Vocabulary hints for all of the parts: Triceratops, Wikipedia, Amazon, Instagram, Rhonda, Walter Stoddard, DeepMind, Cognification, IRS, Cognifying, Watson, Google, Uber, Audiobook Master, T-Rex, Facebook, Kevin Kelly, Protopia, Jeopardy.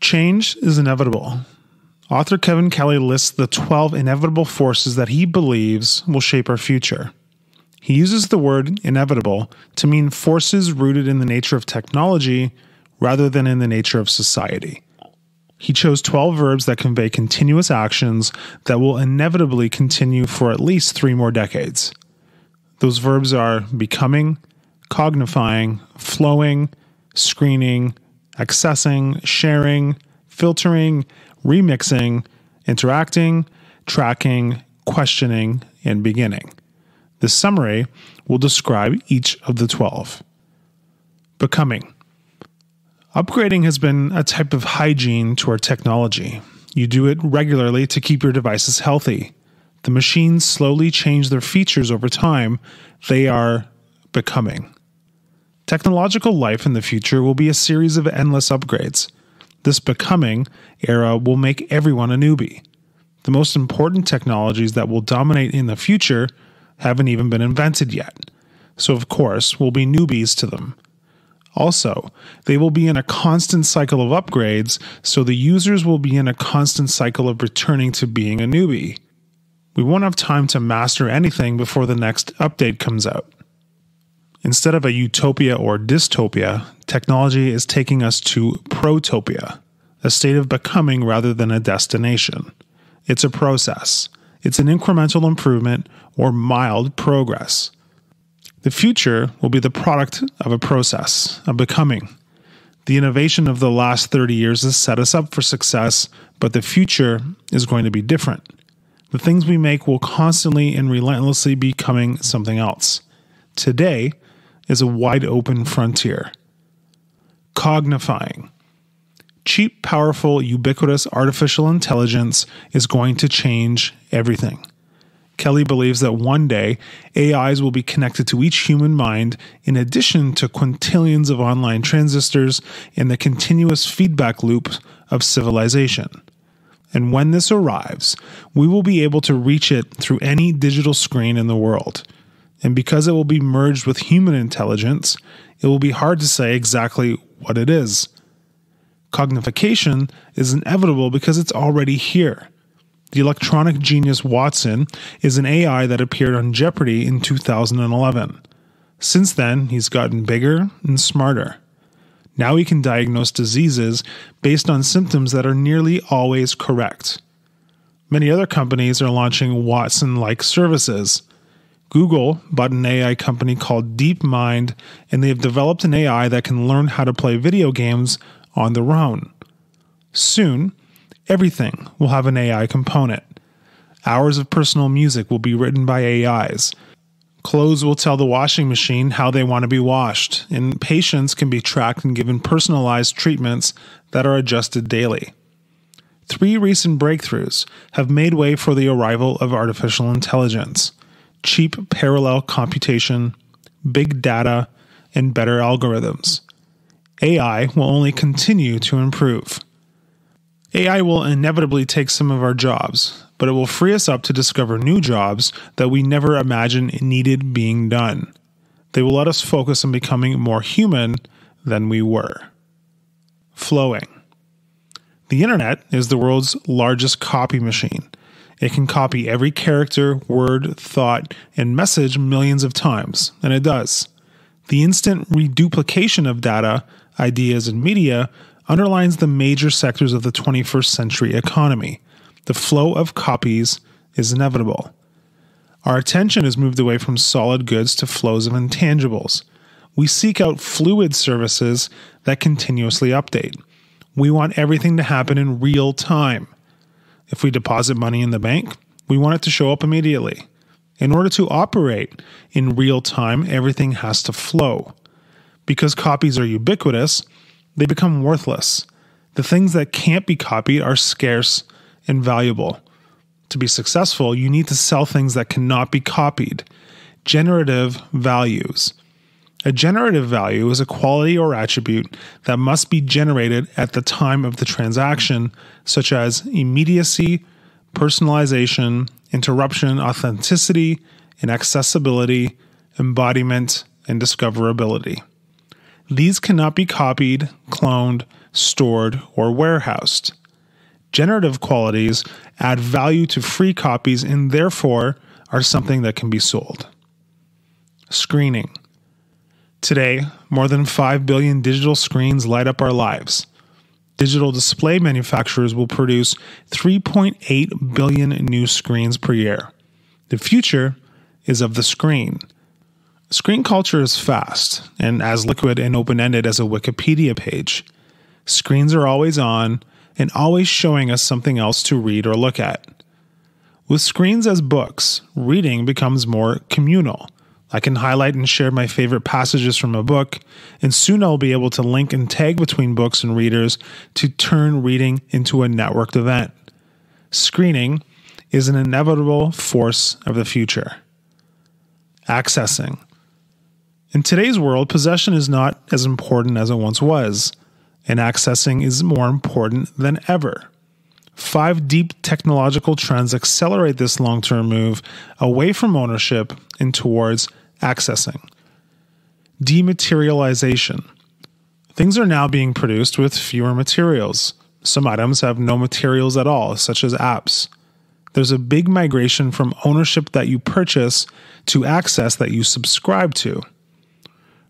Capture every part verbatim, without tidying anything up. Change is inevitable. Author Kevin Kelly lists the twelve inevitable forces that he believes will shape our future. He uses the word inevitable to mean forces rooted in the nature of technology rather than in the nature of society. He chose twelve verbs that convey continuous actions that will inevitably continue for at least three more decades. Those verbs are becoming, cognifying, flowing, screening, accessing, sharing, filtering, remixing, interacting, tracking, questioning, and beginning. This summary will describe each of the twelve. Becoming. Upgrading has been a type of hygiene to our technology. You do it regularly to keep your devices healthy. The machines slowly change their features over time. They are becoming. Technological life in the future will be a series of endless upgrades. This becoming era will make everyone a newbie. The most important technologies that will dominate in the future haven't even been invented yet, so of course we'll be newbies to them. Also, they will be in a constant cycle of upgrades, so the users will be in a constant cycle of returning to being a newbie. We won't have time to master anything before the next update comes out. Instead of a utopia or dystopia, technology is taking us to protopia, a state of becoming rather than a destination. It's a process. It's an incremental improvement or mild progress. The future will be the product of a process, a becoming. The innovation of the last thirty years has set us up for success, but the future is going to be different. The things we make will constantly and relentlessly be becoming something else. Today is a wide open frontier. Cognifying. Cheap, powerful, ubiquitous artificial intelligence is going to change everything. Kelly believes that one day, A Is will be connected to each human mind in addition to quintillions of online transistors and the continuous feedback loop of civilization. And when this arrives, we will be able to reach it through any digital screen in the world. And because it will be merged with human intelligence, it will be hard to say exactly what it is. Cognification is inevitable because it's already here. The electronic genius Watson is an A I that appeared on Jeopardy in two thousand eleven. Since then, he's gotten bigger and smarter. Now he can diagnose diseases based on symptoms that are nearly always correct. Many other companies are launching Watson-like services. Google bought an A I company called DeepMind, and they have developed an A I that can learn how to play video games on their own. Soon, everything will have an A I component. Hours of personal music will be written by A Is. Clothes will tell the washing machine how they want to be washed, and patients can be tracked and given personalized treatments that are adjusted daily. Three recent breakthroughs have made way for the arrival of artificial intelligence: cheap parallel computation, big data, and better algorithms. A I will only continue to improve. A I will inevitably take some of our jobs, but it will free us up to discover new jobs that we never imagined needed being done. They will let us focus on becoming more human than we were. Flowing. The internet is the world's largest copy machine. It can copy every character, word, thought, and message millions of times, and it does. The instant reduplication of data, ideas, and media underlines the major sectors of the twenty-first century economy. The flow of copies is inevitable. Our attention is moved away from solid goods to flows of intangibles. We seek out fluid services that continuously update. We want everything to happen in real time. If we deposit money in the bank, we want it to show up immediately. In order to operate in real time, everything has to flow. Because copies are ubiquitous, they become worthless. The things that can't be copied are scarce and valuable. To be successful, you need to sell things that cannot be copied. Generative values. A generative value is a quality or attribute that must be generated at the time of the transaction, such as immediacy, personalization, interruption, authenticity, and accessibility, embodiment, and discoverability. These cannot be copied, cloned, stored, or warehoused. Generative qualities add value to free copies and therefore are something that can be sold. Screening. Today, more than five billion digital screens light up our lives. Digital display manufacturers will produce three point eight billion new screens per year. The future is of the screen. Screen culture is fast and as liquid and open-ended as a Wikipedia page. Screens are always on and always showing us something else to read or look at. With screens as books, reading becomes more communal. I can highlight and share my favorite passages from a book, and soon I'll be able to link and tag between books and readers to turn reading into a networked event. Screening is an inevitable force of the future. Accessing. In today's world, possession is not as important as it once was, and accessing is more important than ever. Five deep technological trends accelerate this long-term move away from ownership and towards accessing. Dematerialization. Things are now being produced with fewer materials. Some items have no materials at all, such as apps. There's a big migration from ownership that you purchase to access that you subscribe to.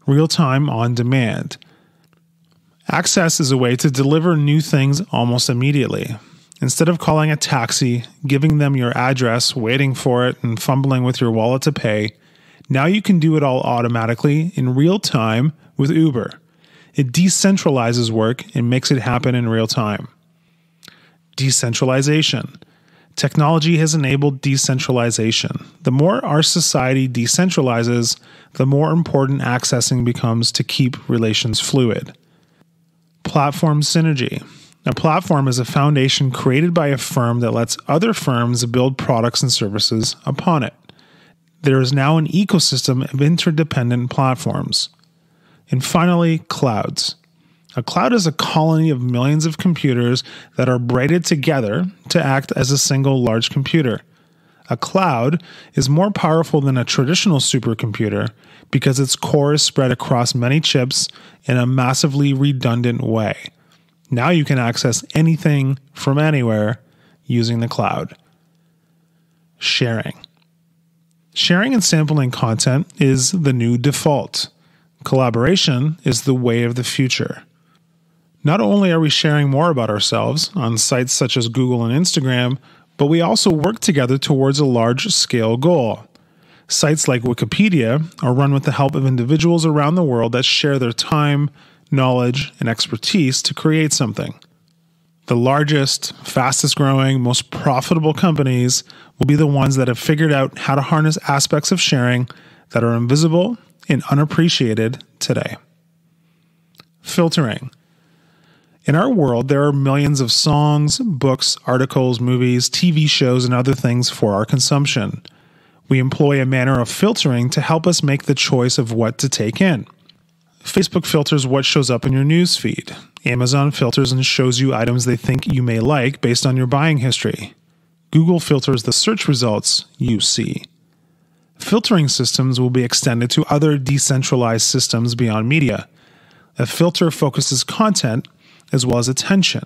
Real-time on demand. Access is a way to deliver new things almost immediately. Instead of calling a taxi, giving them your address, waiting for it, and fumbling with your wallet to pay, now you can do it all automatically in real time with Uber. It decentralizes work and makes it happen in real time. Decentralization. Technology has enabled decentralization. The more our society decentralizes, the more important accessing becomes to keep relations fluid. Platform synergy. A platform is a foundation created by a firm that lets other firms build products and services upon it. There is now an ecosystem of interdependent platforms. And finally, clouds. A cloud is a colony of millions of computers that are braided together to act as a single large computer. A cloud is more powerful than a traditional supercomputer because its core is spread across many chips in a massively redundant way. Now you can access anything from anywhere using the cloud. Sharing. Sharing and sampling content is the new default. Collaboration is the way of the future. Not only are we sharing more about ourselves on sites such as Google and Instagram, but we also work together towards a large-scale goal. Sites like Wikipedia are run with the help of individuals around the world that share their time, knowledge, and expertise to create something. The largest, fastest-growing, most profitable companies will be the ones that have figured out how to harness aspects of sharing that are invisible and unappreciated today. Filtering. In our world, there are millions of songs, books, articles, movies, T V shows, and other things for our consumption. We employ a manner of filtering to help us make the choice of what to take in. Facebook filters what shows up in your news feed. Amazon filters and shows you items they think you may like based on your buying history. Google filters the search results you see. Filtering systems will be extended to other decentralized systems beyond media. A filter focuses content as well as attention.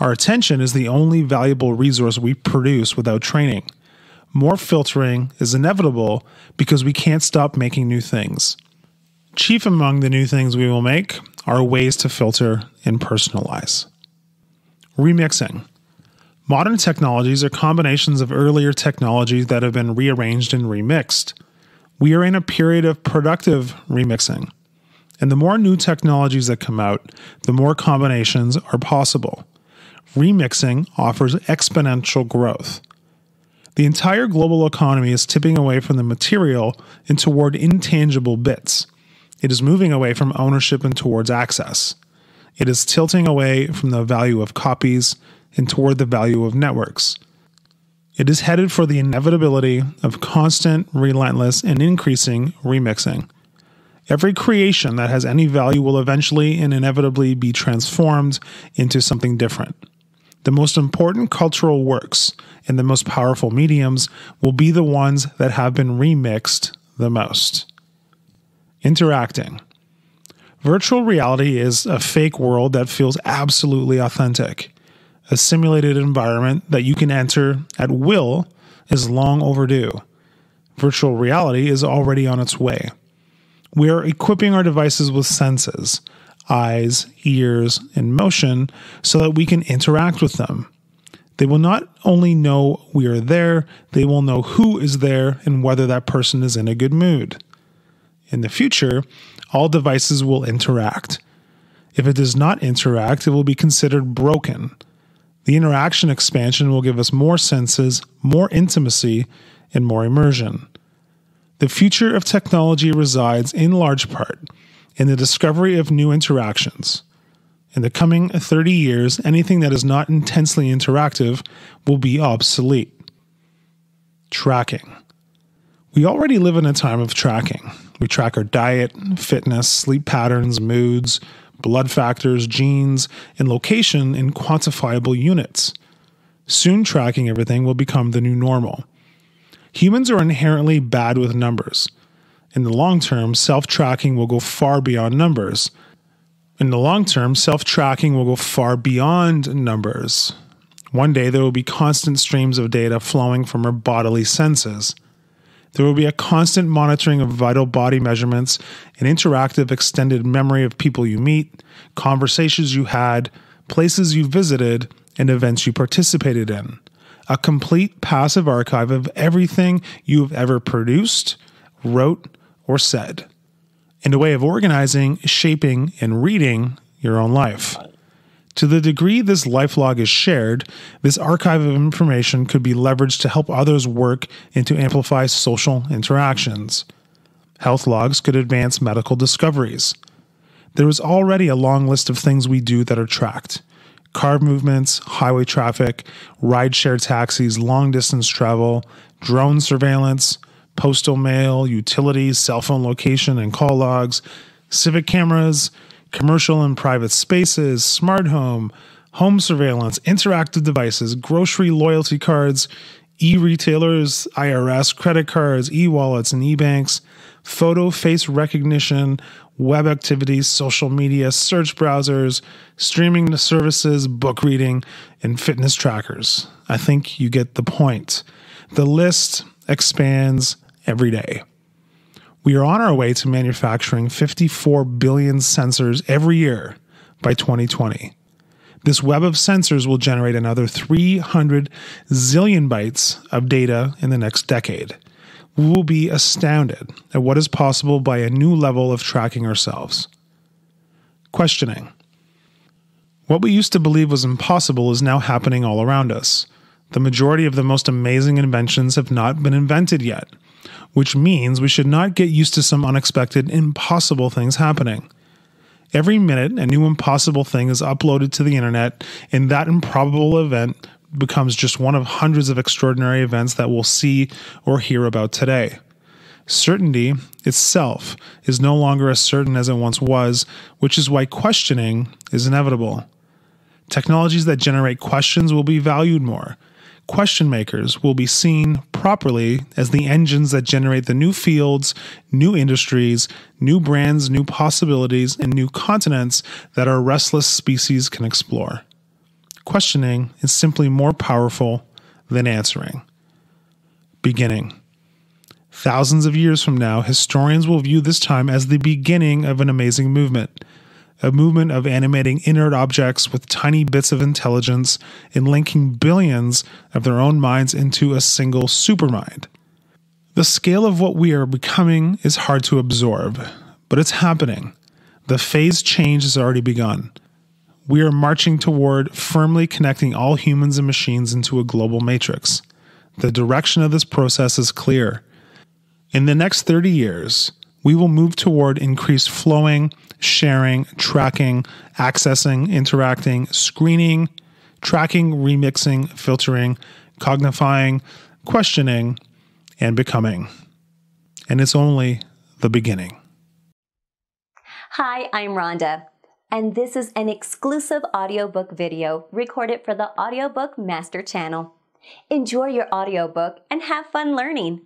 Our attention is the only valuable resource we produce without training. More filtering is inevitable because we can't stop making new things. Chief among the new things we will make are ways to filter and personalize. Remixing. Modern technologies are combinations of earlier technologies that have been rearranged and remixed. We are in a period of productive remixing. And the more new technologies that come out, the more combinations are possible. Remixing offers exponential growth. The entire global economy is tipping away from the material and toward intangible bits. It is moving away from ownership and towards access. It is tilting away from the value of copies and toward the value of networks. It is headed for the inevitability of constant, relentless, and increasing remixing. Every creation that has any value will eventually and inevitably be transformed into something different. The most important cultural works and the most powerful mediums will be the ones that have been remixed the most. Interacting. Virtual reality is a fake world that feels absolutely authentic. A simulated environment that you can enter at will is long overdue. Virtual reality is already on its way. We are equipping our devices with senses, eyes, ears, and motion so that we can interact with them. They will not only know we are there, they will know who is there and whether that person is in a good mood. In the future, all devices will interact. If it does not interact, it will be considered broken. The interaction expansion will give us more senses, more intimacy, and more immersion. The future of technology resides in large part in the discovery of new interactions. In the coming thirty years, anything that is not intensely interactive will be obsolete. Tracking. We already live in a time of tracking. We track our diet, fitness, sleep patterns, moods, blood factors, genes, and location in quantifiable units. Soon, tracking everything will become the new normal. Humans are inherently bad with numbers. In the long term, self-tracking will go far beyond numbers. In the long term, self-tracking will go far beyond numbers. One day, there will be constant streams of data flowing from our bodily senses. There will be a constant monitoring of vital body measurements, an interactive extended memory of people you meet, conversations you had, places you visited, and events you participated in. A complete passive archive of everything you have ever produced, wrote, or said, and a way of organizing, shaping, and reading your own life. To the degree this lifelog is shared, this archive of information could be leveraged to help others work and to amplify social interactions. Health logs could advance medical discoveries. There is already a long list of things we do that are tracked. Car movements, highway traffic, rideshare taxis, long-distance travel, drone surveillance, postal mail, utilities, cell phone location and call logs, civic cameras, commercial and private spaces, smart home, home surveillance, interactive devices, grocery loyalty cards, e-retailers, I R S, credit cards, e-wallets, and e-banks, photo face recognition, web activities, social media, search browsers, streaming services, book reading, and fitness trackers. I think you get the point. The list expands every day. We are on our way to manufacturing fifty-four billion sensors every year by twenty twenty. This web of sensors will generate another three hundred zillion bytes of data in the next decade. We will be astounded at what is possible by a new level of tracking ourselves. Questioning. What we used to believe was impossible is now happening all around us. The majority of the most amazing inventions have not been invented yet, which means we should not get used to some unexpected, impossible things happening. Every minute, a new impossible thing is uploaded to the internet, and that improbable event becomes just one of hundreds of extraordinary events that we'll see or hear about today. Certainty itself is no longer as certain as it once was, which is why questioning is inevitable. Technologies that generate questions will be valued more. Question makers will be seen properly as the engines that generate the new fields, new industries, new brands, new possibilities, and new continents that our restless species can explore. Questioning is simply more powerful than answering. Beginning. Thousands of years from now, historians will view this time as the beginning of an amazing movement. A movement of animating inert objects with tiny bits of intelligence and linking billions of their own minds into a single supermind. The scale of what we are becoming is hard to absorb, but it's happening. The phase change has already begun. We are marching toward firmly connecting all humans and machines into a global matrix. The direction of this process is clear. In the next thirty years, we will move toward increased flowing, sharing, tracking, accessing, interacting, screening, tracking, remixing, filtering, cognifying, questioning, and becoming. And it's only the beginning. Hi, I'm Rhonda, and this is an exclusive audiobook video recorded for the Audiobook Master channel. Enjoy your audiobook and have fun learning.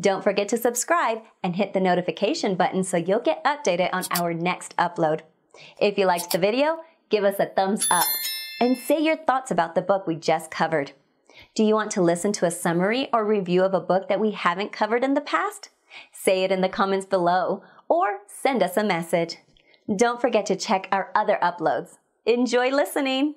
Don't forget to subscribe and hit the notification button so you'll get updated on our next upload. If you liked the video, give us a thumbs up and say your thoughts about the book we just covered. Do you want to listen to a summary or review of a book that we haven't covered in the past? Say it in the comments below or send us a message. Don't forget to check our other uploads. Enjoy listening!